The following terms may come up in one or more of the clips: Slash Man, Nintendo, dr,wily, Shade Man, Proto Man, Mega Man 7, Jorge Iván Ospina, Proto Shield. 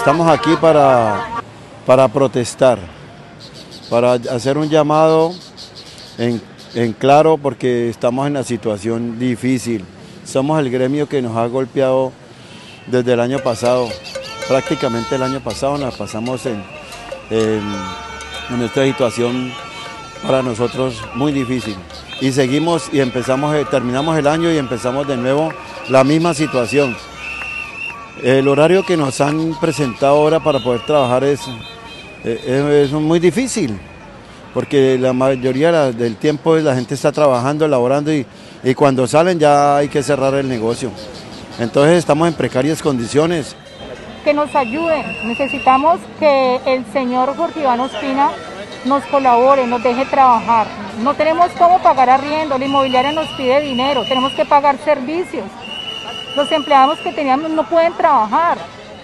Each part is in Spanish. Estamos aquí para protestar, para hacer un llamado en claro, porque estamos en una situación difícil. Somos el gremio que nos ha golpeado desde el año pasado. Prácticamente el año pasado nos pasamos en esta situación para nosotros muy difícil. Y seguimos y terminamos el año y empezamos de nuevo la misma situación. El horario que nos han presentado ahora para poder trabajar es muy difícil, porque la mayoría del tiempo la gente está trabajando, laborando, y cuando salen ya hay que cerrar el negocio. Entonces estamos en precarias condiciones. Que nos ayuden, necesitamos que el señor Jorge Iván Ospina nos colabore, nos deje trabajar. No tenemos cómo pagar arriendo, la inmobiliaria nos pide dinero, tenemos que pagar servicios. Los empleados que teníamos no pueden trabajar,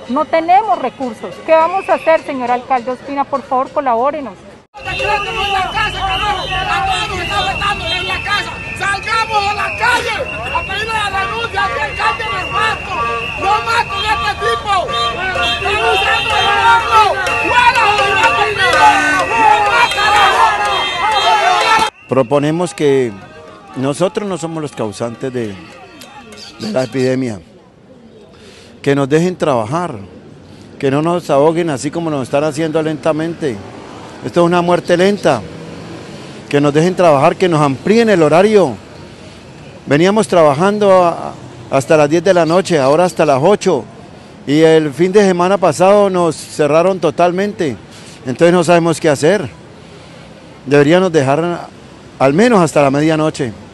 no tenemos recursos. ¿Qué vamos a hacer, señor alcalde Ospina? Por favor, colabórenos. ¡Salgamos a la calle a pedirle la denuncia al alcalde del Mato! ¡No maten a este tipo! ¡Están usando el arco! ¡Fuera! Proponemos que nosotros no somos los causantes de la epidemia, que nos dejen trabajar, que no nos ahoguen así como nos están haciendo lentamente. Esto es una muerte lenta. Que nos dejen trabajar, que nos amplíen el horario. Veníamos trabajando hasta las 10 de la noche, ahora hasta las 8, y el fin de semana pasado nos cerraron totalmente, entonces no sabemos qué hacer. Deberíamos dejar al menos hasta la medianoche.